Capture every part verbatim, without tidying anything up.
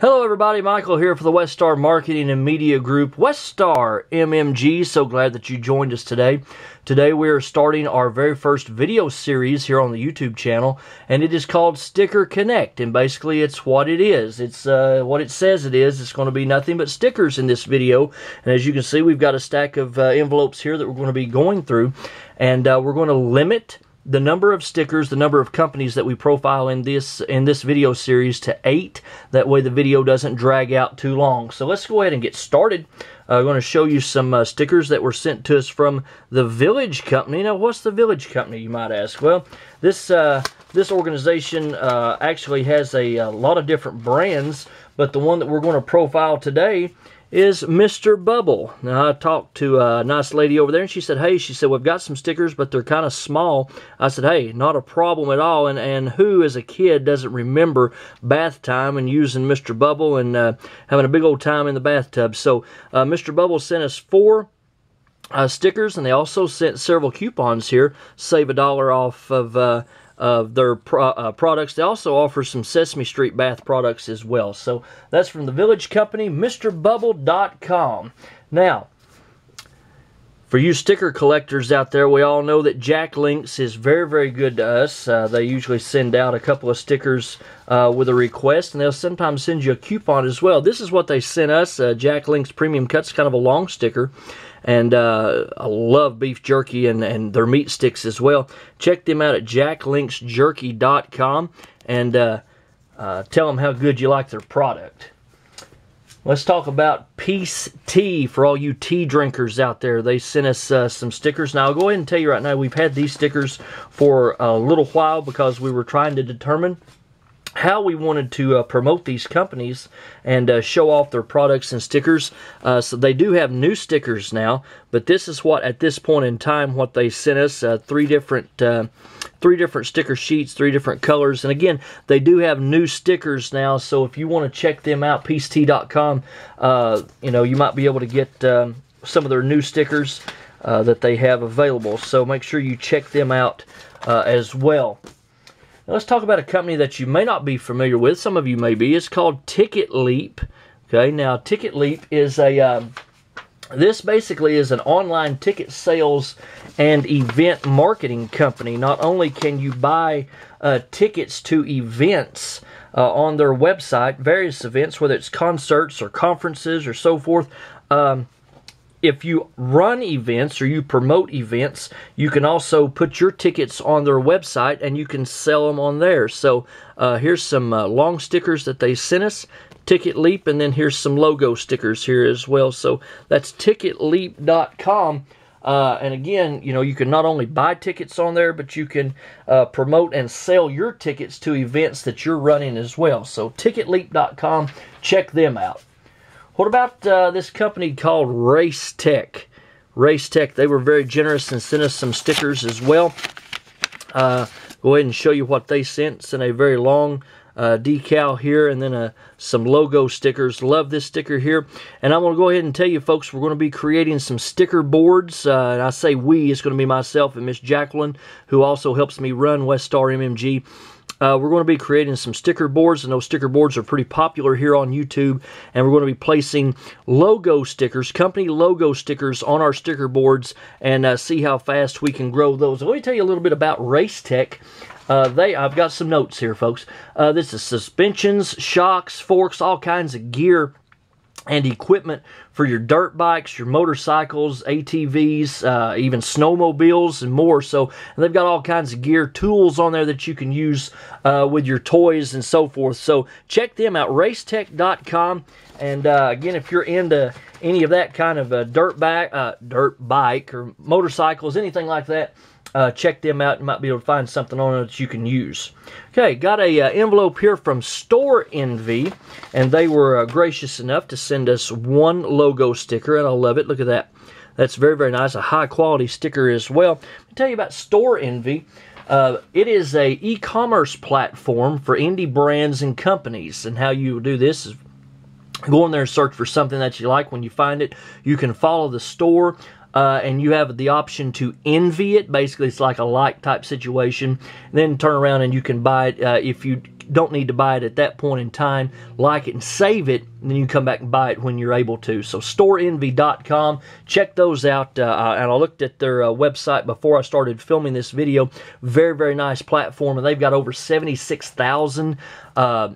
Hello everybody, Michael here for the West Star Marketing and Media Group, West Star M M G. So glad that you joined us today. Today we are starting our very first video series here on the YouTube channel, and it is called Sticker Connect, and basically it's what it is. It's uh, what it says it is. It's going to be nothing but stickers in this video, and as you can see, we've got a stack of uh, envelopes here that we're going to be going through, and uh, we're going to limit the number of stickers, the number of companies that we profile in this in this video series to eight. That way the video doesn't drag out too long. So let's go ahead and get started. Uh, I'm going to show you some uh, stickers that were sent to us from the Village Company. Now, what's the Village Company, you might ask? Well, this uh, this organization uh, actually has a, a lot of different brands, but the one that we're going to profile today is Mister Bubble. Now, I talked to a nice lady over there, and she said, hey, she said, we've got some stickers, but they're kind of small. I said, hey, not a problem at all, and, and who as a kid doesn't remember bath time and using Mister Bubble and uh, having a big old time in the bathtub? So uh, Mister Bubble sent us four uh, stickers, and they also sent several coupons here. Save a dollar off of uh, of their pro uh, products. They also offer some Sesame Street bath products as well. So that's from the Village Company, Mr Bubble dot com. Now, for you sticker collectors out there, we all know that Jack Link's is very, very good to us. Uh, they usually send out a couple of stickers uh, with a request, and they'll sometimes send you a coupon as well. This is what they sent us, uh, Jack Link's Premium Cuts, kind of a long sticker. And uh, I love beef jerky and, and their meat sticks as well. Check them out at jack links jerky dot com and uh, uh, tell them how good you like their product. Let's talk about Peace Tea for all you tea drinkers out there. They sent us uh, some stickers. Now, I'll go ahead and tell you right now, we've had these stickers for a little while because we were trying to determine how we wanted to uh, promote these companies and uh, show off their products and stickers. Uh, so they do have new stickers now, but this is what, at this point in time, what they sent us. Uh, three different uh, three different sticker sheets, three different colors. And again, they do have new stickers now, so if you want to check them out, peace tea dot com, uh, you know, you might be able to get um, some of their new stickers uh, that they have available. So make sure you check them out uh, as well. Now let's talk about a company that you may not be familiar with. Some of you may be. It's called TicketLeap. Okay, now TicketLeap is a um, this basically is an online ticket sales and event marketing company. Not only can you buy uh, tickets to events uh, on their website, various events, whether it's concerts or conferences or so forth. Um, If you run events or you promote events, you can also put your tickets on their website and you can sell them on there. So uh, here's some uh, long stickers that they sent us, TicketLeap, and then here's some logo stickers here as well. So that's ticket leap dot com. Uh, and again, you know, you can not only buy tickets on there, but you can uh, promote and sell your tickets to events that you're running as well. So ticket leap dot com, check them out. What about uh, this company called Race Tech? Race Tech, they were very generous and sent us some stickers as well. Uh, go ahead and show you what they sent. Sent a very long uh, decal here and then uh, some logo stickers. Love this sticker here. And I'm going to go ahead and tell you folks, we're going to be creating some sticker boards. Uh, and I say we, it's going to be myself and Miss Jacqueline, who also helps me run West Star M M G. Uh, we're going to be creating some sticker boards, and those sticker boards are pretty popular here on YouTube, and we're going to be placing logo stickers, company logo stickers on our sticker boards, and uh, see how fast we can grow those. Let me tell you a little bit about Race Tech. Uh, they, I've got some notes here, folks. Uh, this is suspensions, shocks, forks, all kinds of gear and equipment for your dirt bikes, your motorcycles, A T Vs, uh, even snowmobiles and more. So, and they've got all kinds of gear, tools on there that you can use uh, with your toys and so forth. So check them out, race tech dot com. And uh, again, if you're into any of that kind of uh, dirt, bike, uh, dirt bike or motorcycles, anything like that, Uh, check them out. You might be able to find something on it that you can use. Okay, got a uh, envelope here from Store Envy, and they were uh, gracious enough to send us one logo sticker, and I love it. Look at that. That's very, very nice. A high-quality sticker as well. Let me tell you about Store Envy. Uh, it is a e-commerce platform for indie brands and companies, and how you do this is go in there and search for something that you like. When you find it, you can follow the store. Uh, and you have the option to envy it. Basically, it's like a like type situation. Then turn around and you can buy it uh, if you don't need to buy it at that point in time. Like it and save it, and then you come back and buy it when you're able to. So store envy dot com, check those out. Uh, and I looked at their uh, website before I started filming this video. Very, very nice platform, and they've got over seventy-six thousand uh,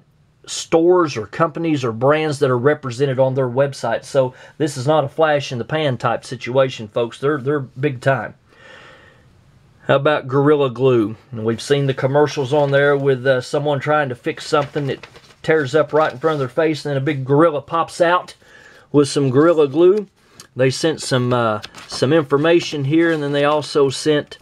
stores or companies or brands that are represented on their website. So this is not a flash in the pan type situation, folks. They're, they're big time. How about Gorilla Glue? And we've seen the commercials on there with uh, someone trying to fix something that tears up right in front of their face, and then a big gorilla pops out with some Gorilla Glue. They sent some uh, some information here, and then they also sent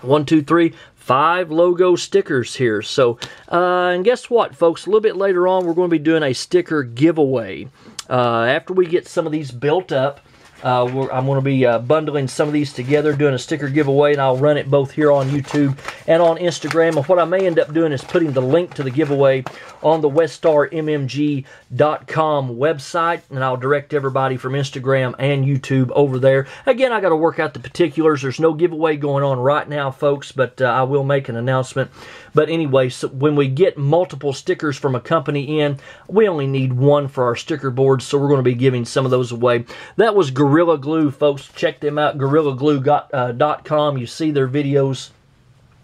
one, two, three, five logo stickers here. So, uh, and guess what, folks? A little bit later on, we're going to be doing a sticker giveaway. Uh, after we get some of these built up, Uh, we're, I'm going to be uh, bundling some of these together, doing a sticker giveaway, and I'll run it both here on YouTube and on Instagram. And what I may end up doing is putting the link to the giveaway on the west star M M G dot com website, and I'll direct everybody from Instagram and YouTube over there. Again, I got to work out the particulars. There's no giveaway going on right now, folks, but uh, I will make an announcement. But anyway, so when we get multiple stickers from a company in, we only need one for our sticker board, so we're going to be giving some of those away. That was great. Gorilla Glue, folks. Check them out, gorilla glue dot com. Uh, you see their videos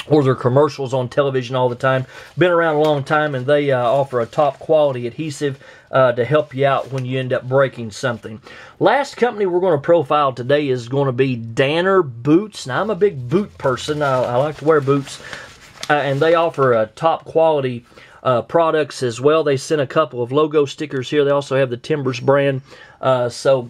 or their commercials on television all the time. Been around a long time, and they uh, offer a top quality adhesive uh, to help you out when you end up breaking something. Last company we're going to profile today is going to be Danner Boots. Now, I'm a big boot person. I, I like to wear boots, uh, and they offer a top quality Uh, products as well. They sent a couple of logo stickers here. They also have the Timbers brand. Uh, so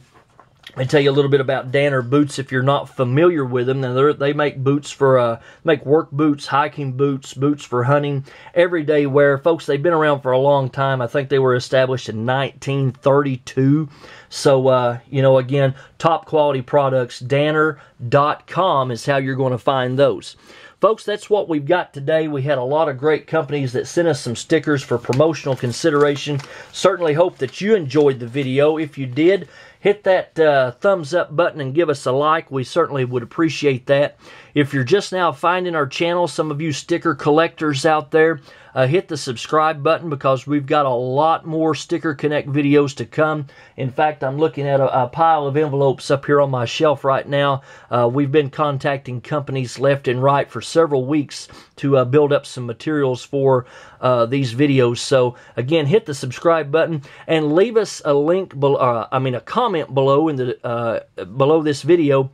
let me tell you a little bit about Danner Boots if you're not familiar with them. Now they make boots for, uh, make work boots, hiking boots, boots for hunting, everyday wear. Folks, they've been around for a long time. I think they were established in nineteen thirty-two. So, uh, you know, again, top quality products. Danner dot com is how you're going to find those. Folks, that's what we've got today. We had a lot of great companies that sent us some stickers for promotional consideration. Certainly hope that you enjoyed the video. If you did, hit that uh, thumbs up button and give us a like. We certainly would appreciate that. If you're just now finding our channel, some of you sticker collectors out there, uh, hit the subscribe button, because we've got a lot more Sticker Connect videos to come. In fact, I'm looking at a, a pile of envelopes up here on my shelf right now. Uh, we've been contacting companies left and right for several weeks to uh, build up some materials for uh, these videos. So, again, hit the subscribe button and leave us a link, below, uh, I mean a comment below in the uh, below this video,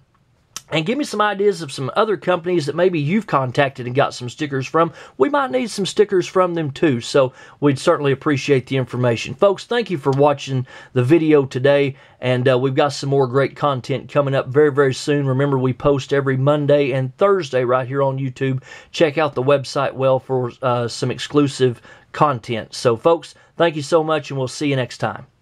and give me some ideas of some other companies that maybe you've contacted and got some stickers from. We might need some stickers from them too, so we'd certainly appreciate the information. Folks, thank you for watching the video today, and uh, we've got some more great content coming up very, very soon. Remember, we post every Monday and Thursday right here on YouTube. Check out the website well for uh, some exclusive content. So, folks, thank you so much, and we'll see you next time.